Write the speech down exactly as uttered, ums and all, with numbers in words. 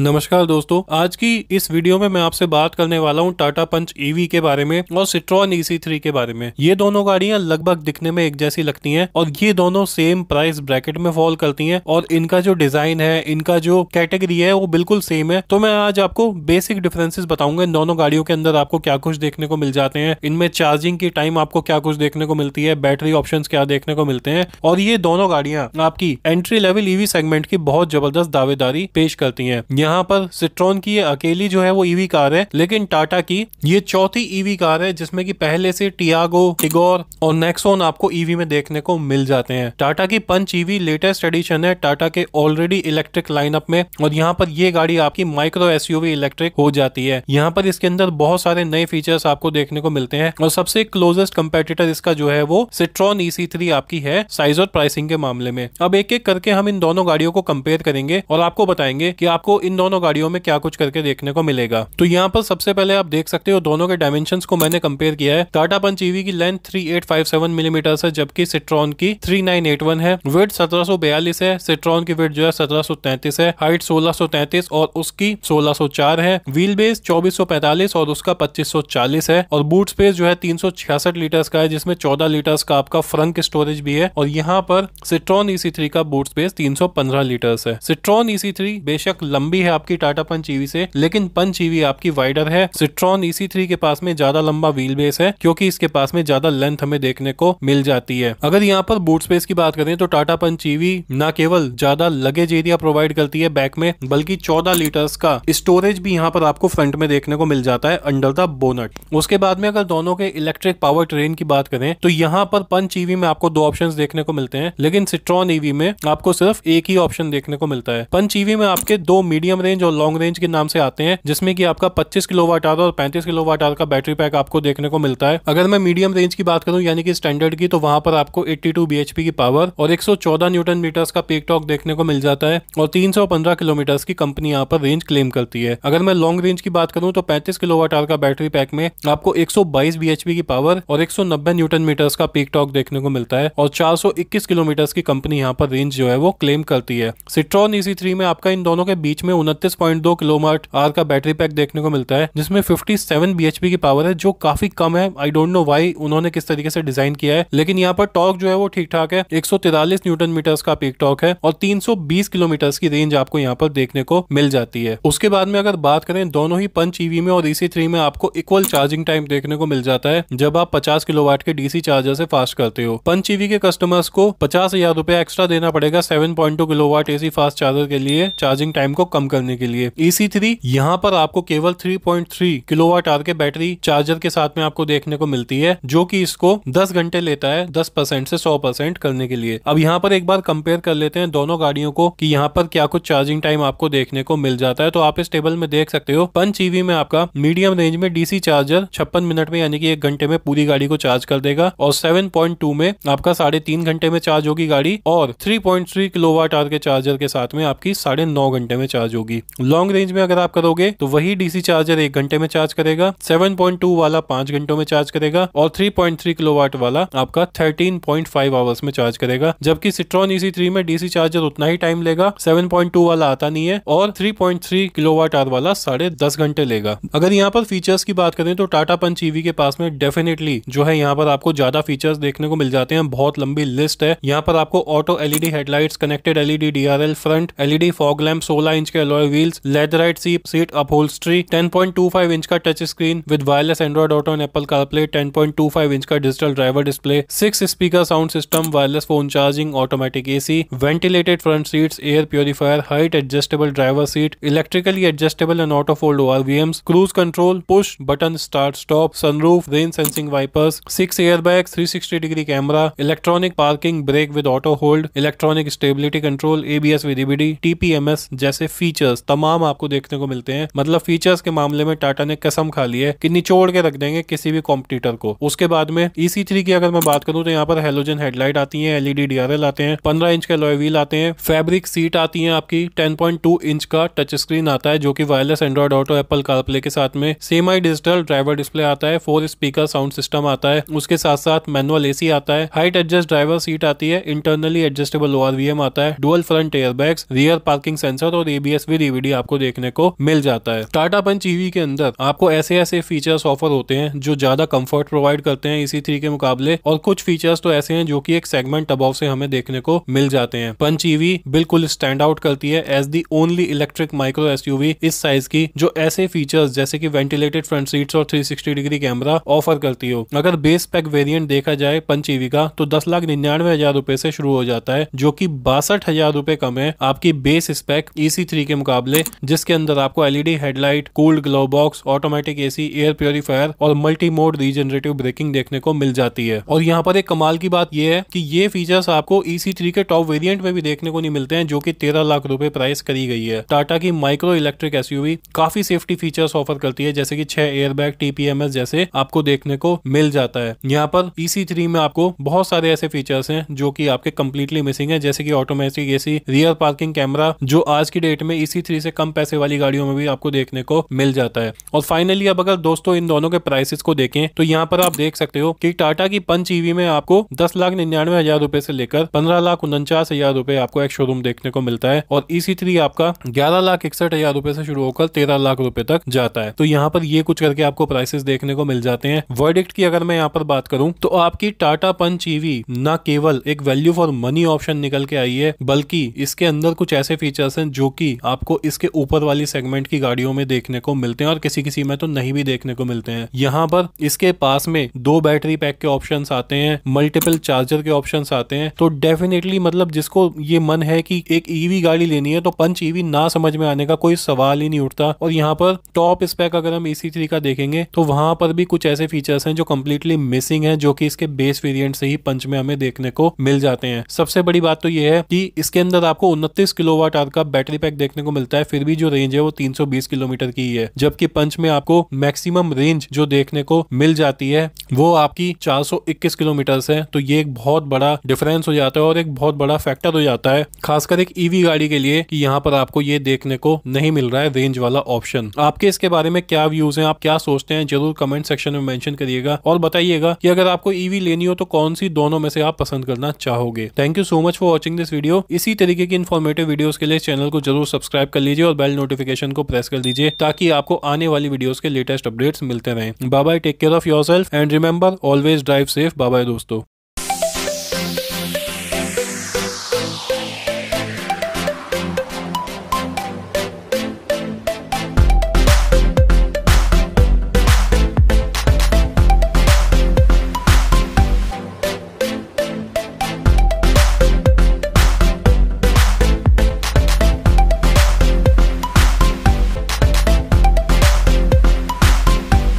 नमस्कार दोस्तों, आज की इस वीडियो में मैं आपसे बात करने वाला हूं टाटा पंच ईवी के बारे में और सिट्रॉन ई सी थ्री के बारे में। ये दोनों गाड़ियां लगभग दिखने में एक जैसी लगती हैं और ये दोनों सेम प्राइस ब्रैकेट में फॉल करती हैं और इनका जो डिजाइन है, इनका जो कैटेगरी है वो बिल्कुल सेम है। तो मैं आज आपको बेसिक डिफरेंसेस बताऊंगा। इन दोनों गाड़ियों के अंदर आपको क्या कुछ देखने को मिल जाते हैं, इनमें चार्जिंग की टाइम आपको क्या कुछ देखने को मिलती है, बैटरी ऑप्शन क्या देखने को मिलते हैं और ये दोनों गाड़ियां आपकी एंट्री लेवल ईवी सेगमेंट की बहुत जबरदस्त दावेदारी पेश करती है। यहाँ पर सिट्रॉन की ये अकेली जो है वो ईवी कार है, लेकिन टाटा की ये चौथी ईवी कार है जिसमें कि पहले से टियागो, टिगोर और नेक्सॉन आपको ईवी में देखने को मिल जाते हैं। टाटा की पंच ईवी लेटेस्ट एडिशन है टाटा के ऑलरेडी इलेक्ट्रिक लाइनअप में और यहाँ पर ये गाड़ी आपकी माइक्रो एसयूवी इलेक्ट्रिक हो जाती है। यहाँ पर इसके अंदर बहुत सारे नए फीचर्स आपको देखने को मिलते हैं और सबसे क्लोजेस्ट कंपेटिटर इसका जो है वो सिट्रॉन ई सी थ्री आपकी है साइज और प्राइसिंग के मामले में। अब एक एक करके हम इन दोनों गाड़ियों को कंपेयर करेंगे और आपको बताएंगे कि आपको इन दोनों गाड़ियों में क्या कुछ करके देखने को मिलेगा। तो यहाँ पर सबसे पहले आप देख सकते हो दोनों के डायमेंशंस को मैंने कंपेयर किया है। टाटा पंच ईवी की length thirty eight fifty seven millimetre है जबकि सिट्रॉन की थर्टी नाइन एटी वन है। विड्थ सत्रह सौ बयालीस है, सिट्रॉन की विड्थ जो है सत्रह सौ तैंतीस है। हाइट सोलह सौ तैंतीस और उसकी सोलह सौ चार है। व्हील बेस चौबीस सौ पैंतालीस और उसका पच्चीस सौ चालीस है और बूट स्पेस जो है तीन सौ छियासठ लीटर्स का है जिसमें चौदह लीटर्स का आपका फ्रंट स्टोरेज भी है और यहाँ पर सिट्रॉन ई सी थ्री का बूट स्पेस तीन सौ पंद्रह लीटर्स है। सिट्रॉन ई सी थ्री बेशक लंबी है आपकी टाटा पंच ईवी से, लेकिन पंच ईवी आपकी वाइडर है। सिट्रॉन ई सी थ्री के पास में ज्यादा लंबा व्हील बेस है क्योंकि इसके पास में ज्यादा लेंथ हमें देखने को मिल जाती है। अगर यहाँ पर बूट स्पेस की बात करें तो टाटा पंच ईवी ना केवल ज्यादा लगेज एरिया प्रोवाइड करती है बैक में, बल्कि चौदह लीटर्स का स्टोरेज भी यहाँ पर आपको फ्रंट में देखने को मिल जाता है अंडर द बोनट। उसके बाद में अगर दोनों के इलेक्ट्रिक पावर ट्रेन की बात करें तो यहाँ पर पंच ईवी में आपको दो ऑप्शन देखने को मिलते हैं, लेकिन सिट्रॉन ईवी में आपको सिर्फ एक ही ऑप्शन देखने को मिलता है। पंच ईवी में आपके दो मीडियम रेंज और लॉन्ग रेंज के नाम से आते हैं जिसमें कि आपका पच्चीस किलोवाट आवर और पैंतीस किलोवाट आवर का बैटरी पैक आपको देखने को मिलता है। अगर मैं मीडियम रेंज की बात करूं यानी कि स्टैंडर्ड की, तो वहां पर आपको बयासी बी एच पी की पावर और एक सौ चौदह न्यूटन मीटर्स का पीक टॉर्क देखने को मिल जाता है और तीन सौ पंद्रह किलोमीटर की कंपनी यहाँ पर रेंज क्लेम करती है। अगर मैं लॉन्ग रेंज की बात करूँ तो पैंतीस किलोवाट आवर का बैटरी पैक में आपको एक सौ बाईस बी एच पी की पावर और एक सौ नब्बे न्यूटन मीटर्स का पीक टॉर्क देखने को मिलता है और चार सौ इक्कीस किलोमीटर की कंपनी यहाँ पर रेंज जो है वो क्लेम करती है। सिट्रॉन ई सी थ्री में आपका इन दोनों के बीच में उनतीस पॉइंट दो किलोवाट आवर का बैटरी पैक देखने को मिलता है जिसमें सत्तावन बी एच पी की पावर है जो काफी कम है। आई डोंट नो व्हाई उन्होंने किस तरीके से डिजाइन किया है, लेकिन यहाँ पर टॉर्क जो है वो ठीक ठाक है। एक सौ तैंतालीस न्यूटन मीटर्स का पीक टॉर्क है और तीन सौ बीस किलोमीटर की रेंज आपको यहाँ पर देखने को मिल जाती है। उसके बाद में अगर बात करें दोनों ही पंच ईवी में और ई सी थ्री में आपको इक्वल चार्जिंग टाइम देखने को मिल जाता है जब आप पचास किलोवाट के डीसी चार्जर से फास्ट करते हो। पंच ईवी के कस्टमर्स को पचास हजार रुपया एक्स्ट्रा देना पड़ेगा सात पॉइंट दो किलोवाट एसी फास्ट चार्जर के लिए चार्जिंग टाइम को कम करने के लिए। ई सी थ्री यहाँ पर आपको केवल तीन पॉइंट तीन किलोवाट आवर के बैटरी चार्जर के साथ में आपको देखने को मिलती है जो कि इसको दस घंटे लेता है दस परसेंट से सौ परसेंट करने के लिए। अब यहाँ पर एक बार कंपेयर कर लेते हैं दोनों गाड़ियों को कि यहाँ पर क्या कुछ चार्जिंग टाइम आपको देखने को मिल जाता है। तो आप इस टेबल में देख सकते हो पंच ईवी में आपका मीडियम रेंज में डीसी चार्जर छप्पन मिनट में यानी कि एक घंटे में पूरी गाड़ी को चार्ज कर देगा और सात पॉइंट दो में आपका साढ़े तीन घंटे में चार्ज होगी गाड़ी और तीन पॉइंट तीन किलोवाट आवर के चार्जर के साथ में आपकी साढ़े नौ घंटे में चार्ज होगी। लॉन्ग रेंज में अगर आप करोगे तो वही डीसी चार्जर एक घंटे में चार्ज करेगा, सात पॉइंट दो वाला पांच घंटों में चार्ज करेगा और तीन पॉइंट तीन किलोवाट वाला आपका तेरह पॉइंट पांच आवर्स में चार्ज करेगा। जबकि सिट्रॉन ई सी थ्री में डीसी चार्जर उतना ही टाइम लेगा, सात पॉइंट दो वाला आता नहीं है और तीन पॉइंट तीन किलोवाट आवर वाला साढ़े दस घंटे लेगा। अगर यहाँ पर फीचर्स की बात करें तो टाटा पंच ईवी के पास में डेफिनेटली जो है यहाँ पर आपको ज्यादा फीचर्स देखने को मिल जाते हैं। बहुत लंबी लिस्ट है। यहाँ पर आपको auto LED headlights, connected LED D R L, front LED fog lamp, सोलह इंच के alloy wheels, leatherette seat upholstery, दस पॉइंट दो पांच इंच का touch screen with wireless Android auto and Apple CarPlay, दस पॉइंट दो पांच इंच का digital driver display, six speaker sound system, wireless phone charging, automatic AC, ventilated front seats, air purifier, height adjustable driver seat, electrically adjustable and auto fold O R V Ms, cruise control, push button start stop, sunroof, rain sensing wipers, six airbag, three sixty degree camera, electronic parking brake with auto hold, electronic stability control, A B S with D B D, T P M S जैसे features तमाम आपको देखने को मिलते हैं। मतलब features के मामले में टाटा ने कसम खा ली है कि निचोड़ के रख देंगे किसी भी कॉम्पिटिटर को। उसके बाद में ई सी थ्री की अगर मैं बात करूं तो यहाँ पर हेलोजन हेडलाइट आती है, एलईडी डी आर एल आते हैं, पंद्रह इंच के अलॉय व्हील आते हैं, फैब्रिक सीट आती है आपकी, दस पॉइंट दो इंच का टच स्क्रीन आता है जो कि wireless Android auto Apple CarPlay के साथ में, सेमी डिजिटल ड्राइवर डिस्प्ले आता है, फोर स्पीकर साउंड सिस्टम आता है, उसके साथ साथ मैनुअल एसी आता है, हाइट एडजस्ट ड्राइवर सीट आती है, internally adjustable O R V M आता है, dual front airbags, rear parking sensor और ए बी एस भी डीवीडी आपको देखने को मिल जाता है। टाटा पंच ईवी के अंदर आपको ऐसे ऐसे फीचर्स ऑफर होते हैं जो ज्यादा कंफर्ट प्रोवाइड करते हैं ई सी थ्री के मुकाबले, और कुछ फीचर्स तो ऐसे हैं जो कि एक सेगमेंट अबव से हमें देखने को मिल जाते हैं। पंच ईवी बिल्कुल स्टैंड आउट करती है as the only electric micro SUV इस साइज की जो ऐसे फीचर्स जैसे कि वेंटिलेटेड फ्रंट सीट्स और three sixty degree camera offer करती हो। अगर बेस स्पेक वेरिएंट देखा जाए पंच ईवी का तो दस लाख निन्यानवे हजार रूपए से शुरू हो जाता है, जो कि बासठ हजार रूपए कम है आपकी base spec E C three के मुकाबले, जिसके अंदर आपको LED headlight, cooled glove box, automatic AC, air purifier और मल्टी मोड रीजनरेटिव ब्रेकिंग देखने को मिल जाती है। और यहाँ पर एक कमाल की बात यह है कि ये फीचर्स आपको ई सी थ्री के टॉप वेरिएंट में भी देखने को नहीं मिलते हैं, जो कि तेरह लाख रुपए प्राइस करी गई है। टाटा की माइक्रो इलेक्ट्रिक एसयूवी काफी सेफ्टी फीचर्स ऑफर करती है जैसे कि छह airbag, T P M S जैसे आपको देखने को मिल जाता है। यहाँ पर ई सी थ्री में आपको बहुत सारे ऐसे फीचर्स हैं जो कि आपके कंप्लीटली मिसिंग है, जैसे कि automatic AC, rear parking camera, जो आज की डेट में ई सी थ्री से कम पैसे वाली गाड़ियों में भी आपको देखने को मिल जाता है। और फाइनली अब अगर दोस्तों इन दोनों के प्राइसेस को देखें तो यहाँ पर आप देख सकते हो कि टाटा की पंच ईवी में आपको दस लाख निन्यानवे हजार रूपए से लेकर पंद्रह लाख उनचास हजार रूपए आपको एक शोरूम देखने को मिलता है, और ई सी थ्री आपका ग्यारह लाख इकसठ हजार रूपए से शुरू होकर तेरह लाख रूपये तक जाता है। तो यहाँ पर ये कुछ करके आपको प्राइसेस देखने को मिल जाते हैं। वर्डिक्ट की अगर मैं यहाँ पर बात करूँ तो आपकी टाटा पंच ईवी न केवल एक वैल्यू फॉर मनी ऑप्शन निकल के आई है, बल्कि इसके अंदर कुछ ऐसे फीचर्स हैं जो कि आपको इसके ऊपर वाली सेगमेंट की गाड़ियों में देखने को मिलते हैं और किसी किसी में तो नहीं भी देखने को मिलते हैं। यहाँ पर इसके पास में दो बैटरी पैक के ऑप्शंस आते हैं, मल्टीपल चार्जर के ऑप्शंस आते हैं, तो डेफिनेटली मतलब जिसको ये मन है कि एक ईवी गाड़ी लेनी है तो पंच ईवी ना समझ में आने का कोई सवाल ही नहीं उठता। और यहाँ पर टॉप स्पेक अगर हम ई सी थ्री का देखेंगे तो वहां पर भी कुछ ऐसे फीचर्स हैं जो कम्प्लीटली मिसिंग हैं, जो कि इसके बेस वेरिएंट से ही पंच में हमें देखने को मिल जाते हैं। सबसे बड़ी बात तो यह है कि इसके अंदर आपको उनतीस किलोवाट आवर का बैटरी पैक देखने को मिलता है, फिर भी जो रेंज है वो तीन सौ बीस किलोमीटर की है, जबकि पंच में आपको मैक्सिमम रेंज जो देखने को मिल जाती है वो आपकी चार सौ इक्कीस किलोमीटर है। तो ये एक बहुत बड़ा डिफरेंस हो जाता है और एक बहुत बड़ा फैक्टर हो जाता है खासकर एक ईवी गाड़ी के लिए कि यहाँ पर आपको ये देखने को नहीं मिल रहा है रेंज वाला ऑप्शन। आपके इसके बारे में क्या व्यूज हैं, आप क्या सोचते हैं, जरूर कमेंट सेक्शन में मेंशन करिएगा और बताइएगा कि अगर आपको ईवी लेनी हो तो कौन सी दोनों में से आप पसंद करना चाहोगे। Thank you so much for watching this video. इसी तरीके की इन्फॉर्मेटिव वीडियोस के लिए चैनल को जरूर सब्सक्राइब कर लीजिए और बेल नोटिफिकेशन को प्रेस कर दीजिए ताकि आपको आने वाली वीडियोस के लेटेस्ट अपडेट्स मिलते रहें। Bye bye, take care of yourself and remember always drive safe. Bye bye दोस्तों।